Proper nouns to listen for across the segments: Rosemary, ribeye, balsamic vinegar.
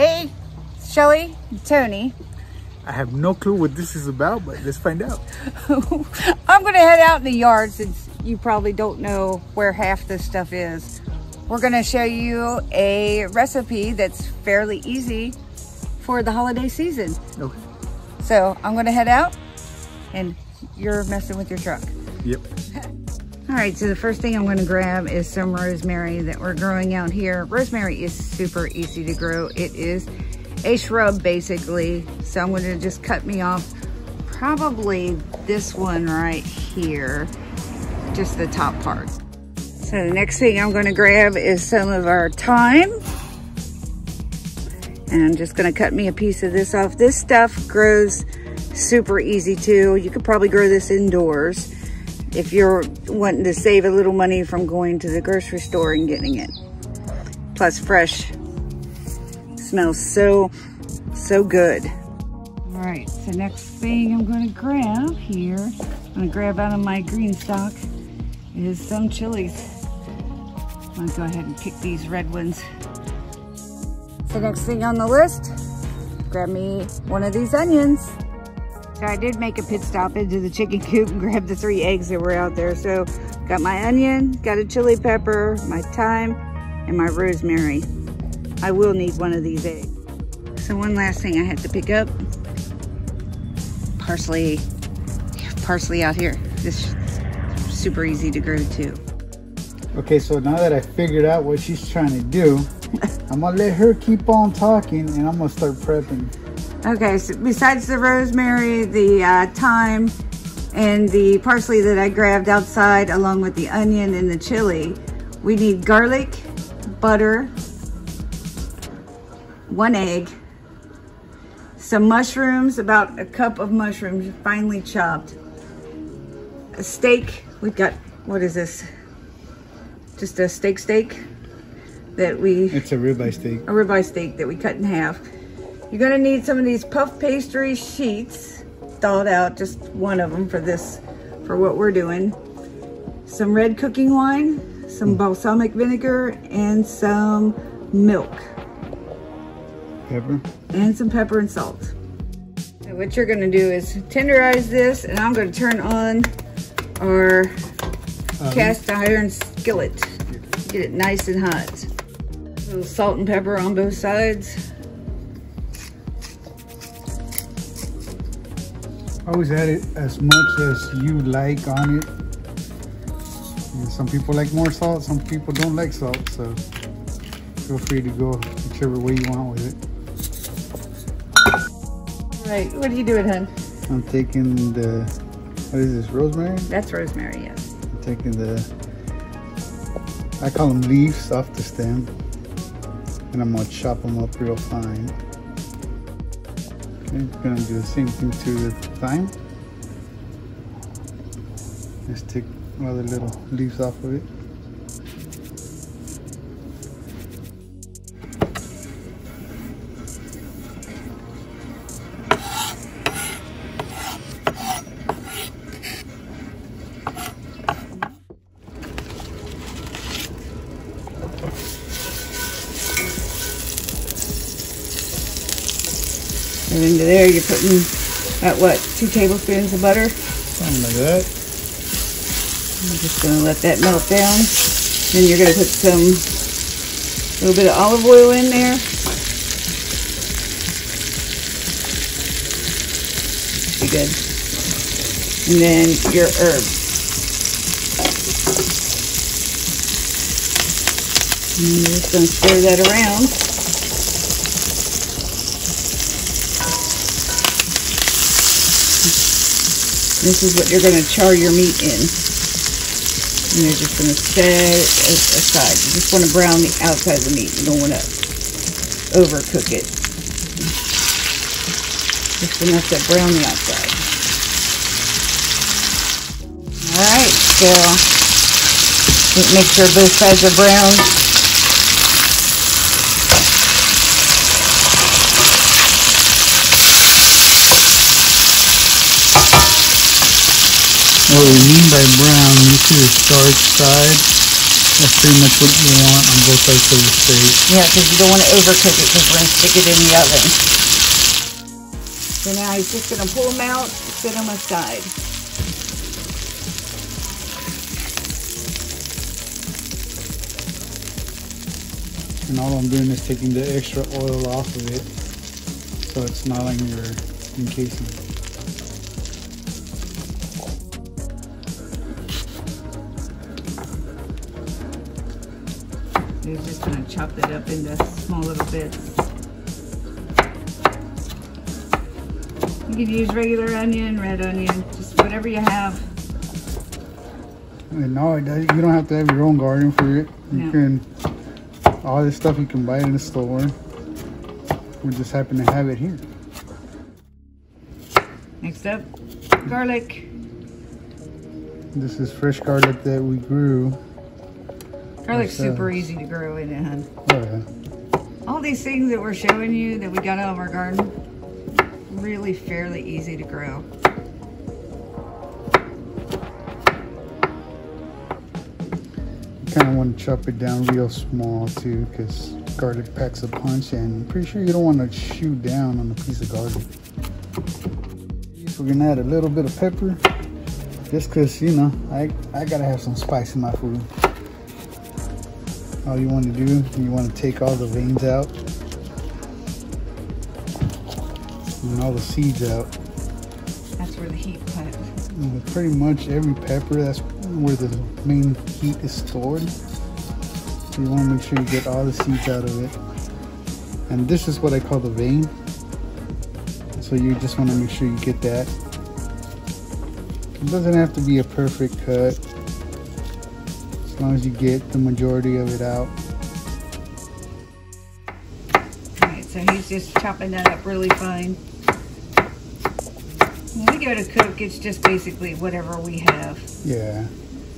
Hey, Shelly, Tony. I have no clue what this is about, but let's find out. I'm going to head out in the yard since you probably don't know where half this stuff is. We're going to show you a recipe that's fairly easy for the holiday season. Okay. So I'm going to head out and you're messing with your truck. Yep. All right, so the first thing I'm going to grab is some rosemary that we're growing out here. Rosemary is super easy to grow. It is a shrub basically, so I'm going to just cut me off probably this one right here, just the top part. So the next thing I'm going to grab is some of our thyme, and I'm just going to cut me a piece of this off. This stuff grows super easy too. You could probably grow this indoors if you're wanting to save a little money from going to the grocery store and getting it, plus fresh. Smells so good. All right, so next thing I'm going to grab here, I'm going to grab out of my green stock is some chilies. I'm going to go ahead and pick these red ones. So next thing on the list, grab me one of these onions. So I did make a pit stop into the chicken coop and grabbed the 3 eggs that were out there. So got my onion, got a chili pepper, my thyme, and my rosemary. I will need one of these eggs. So one last thing I had to pick up, parsley. They have parsley out here. This is super easy to grow too. Okay, so now that I figured out what she's trying to do, I'm gonna let her keep on talking and I'm gonna start prepping. Okay, so besides the rosemary, the thyme, and the parsley that I grabbed outside along with the onion and the chili, we need garlic, butter, 1 egg, some mushrooms, about a cup of mushrooms finely chopped, a steak. We've got, what is this? Just a steak that we... It's a ribeye steak. A ribeye steak that we cut in half. You're gonna need some of these puff pastry sheets, thawed out, just one of them for this, for what we're doing. Some red cooking wine, some balsamic vinegar, and some milk. Pepper. And some pepper and salt. So what you're gonna do is tenderize this, and I'm gonna turn on our cast iron skillet. Get it nice and hot. A little salt and pepper on both sides. Always add it as much as you like on it. And some people like more salt, some people don't like salt, so feel free to go whichever way you want with it. Right, what are you doing, hon? I'm taking the, what is this, rosemary? That's rosemary, yes. I'm taking the, I call them leaves off the stem, and I'm gonna chop them up real fine. Okay, I'm gonna do the same thing to the thyme. Let's take all the little leaves off of it. And into there, you're putting at what, 2 tablespoons of butter? Something like that. I'm just gonna let that melt down. Then you're gonna put some, a little bit of olive oil in there. Be good. And then your herbs. And you're just gonna stir that around. This is what you're going to char your meat in. And you're just going to set it aside. You just want to brown the outside of the meat. You don't want to overcook it. Just enough to brown the outside. Alright, so just make sure both sides are browned. What we mean by brown, you see the starch side, That's pretty much what you want on both sides of the steak. Yeah, because you don't want to overcook it because we're going to stick it in the oven. So now he's just going to pull them out and set them aside. And all I'm doing is taking the extra oil off of it so it's not on your encasing. You're just going to chop it up into small little bits. You can use regular onion, red onion, just whatever you have. No, you don't have to have your own garden for it. You can. All this stuff you can buy in the store. We just happen to have it here. Next up, garlic. This is fresh garlic that we grew. Garlic's super easy to grow, isn't it, hon? Oh, yeah. All these things that we're showing you that we got out of our garden, really fairly easy to grow. Kind of want to chop it down real small too, because garlic packs a punch, and I'm pretty sure you don't want to chew down on a piece of garlic. So we're gonna add a little bit of pepper, just because, you know, I gotta have some spice in my food. All you want to do, you want to take all the veins out and all the seeds out. That's where the heat comes. Pretty much every pepper, that's where the main heat is stored. So you want to make sure you get all the seeds out of it. And this is what I call the vein. So you just want to make sure you get that. It doesn't have to be a perfect cut, as long as you get the majority of it out. All right, so he's just chopping that up really fine. When we go to cook, it's just basically whatever we have. Yeah,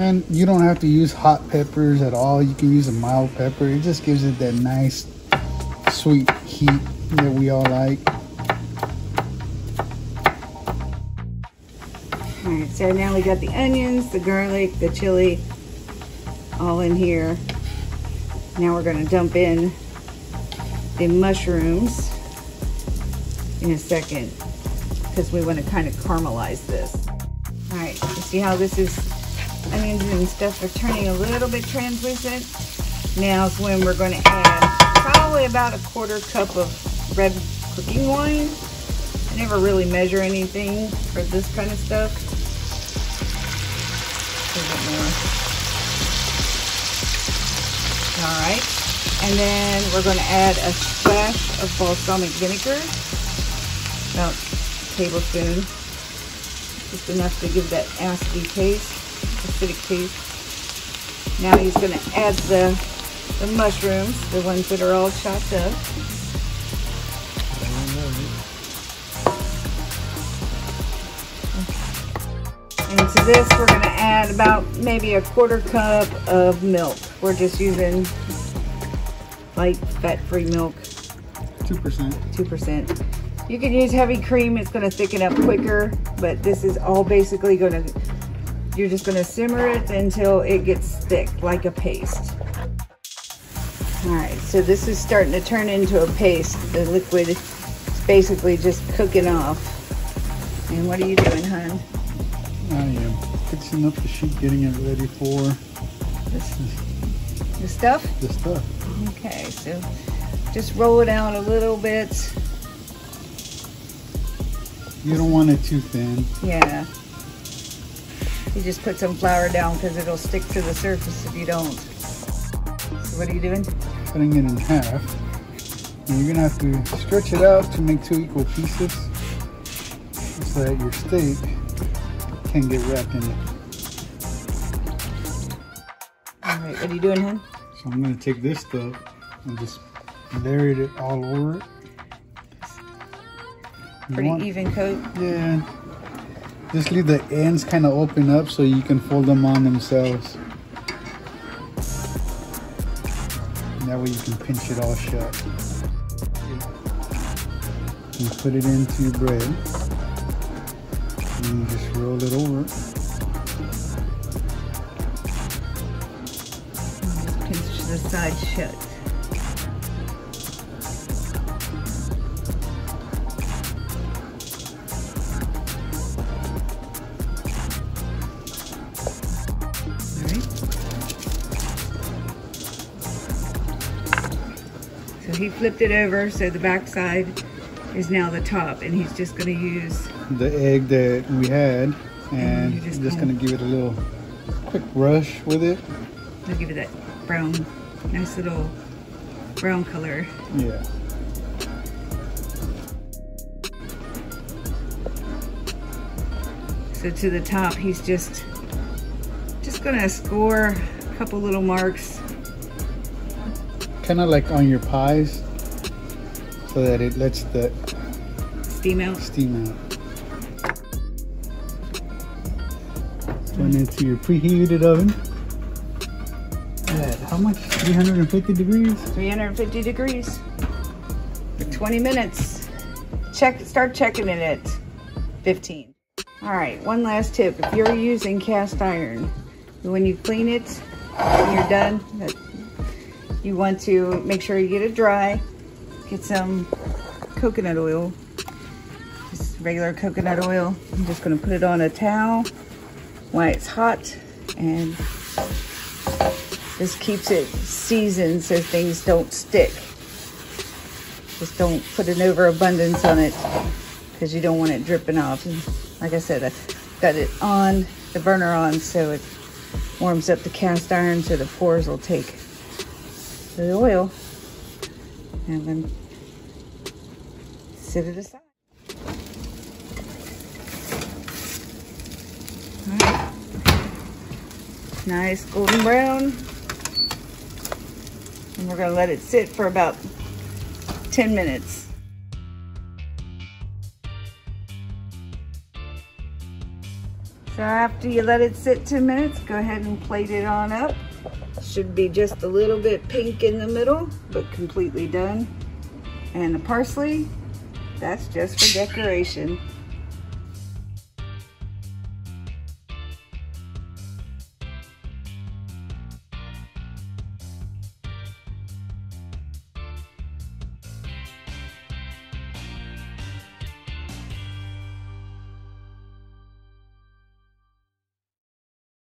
and you don't have to use hot peppers at all. You can use a mild pepper. It just gives it that nice, sweet heat that we all like. All right, so now we got the onions, the garlic, the chili, all in here. Now we're gonna dump in the mushrooms in a second, because we want to kind of caramelize this. All right, you see how this is, onions and stuff are turning a little bit translucent. Now's when we're going to add probably about a quarter cup of red cooking wine. I never really measure anything for this kind of stuff. A little bit more. All right, and then we're going to add a splash of balsamic vinegar. About tablespoon, just enough to give that acidic taste, Now he's going to add the mushrooms, the ones that are all chopped up. And to this, we're going to add about maybe a quarter cup of milk. We're just using light, fat-free milk. 2%. 2%. You can use heavy cream, it's gonna thicken up quicker, but this is all basically gonna, you're just gonna simmer it until it gets thick, like a paste. All right, so this is starting to turn into a paste. The liquid is basically just cooking off. And what are you doing, hon? I am fixing up the sheet, getting it ready for the stuff? The stuff. Okay, so just roll it out a little bit. You don't want it too thin. Yeah. You just put some flour down because it'll stick to the surface if you don't. So what are you doing? Cutting it in half. And you're gonna have to stretch it out to make two equal pieces so that your steak can get wrapped in it. All right, what are you doing, hon? So I'm gonna take this stuff and just layer it all over it. Pretty even coat. Yeah. Just leave the ends kind of open up so you can fold them on themselves. And that way you can pinch it all shut. And put it into bread. And you just roll it over. the side shut. All right. So he flipped it over, so the back side is now the top, and he's just going to use the egg that we had, and I'm just going to give it a little quick brush with it. I'll give it that brown, nice little brown color. Yeah. So to the top, he's just going to score a couple little marks. Kind of like on your pies, so that it lets the steam out. Going into your preheated oven. At how much? 350 degrees? 350 degrees for 20 minutes. Start checking it at 15. All right, one last tip. If you're using cast iron, when you clean it, when you're done, you want to make sure you get it dry. Get some coconut oil, just regular coconut oil. I'm just gonna put it on a towel while it's hot, and this keeps it seasoned so things don't stick. Just don't put an overabundance on it because you don't want it dripping off. And like I said, I've got it on, the burner on, so it warms up the cast iron so the pores will take the oil, and then set it aside. All right. Nice golden brown, and we're going to let it sit for about 10 minutes. So after you let it sit 10 minutes, go ahead and plate it on up. Should be just a little bit pink in the middle, but completely done. And the parsley, that's just for decoration.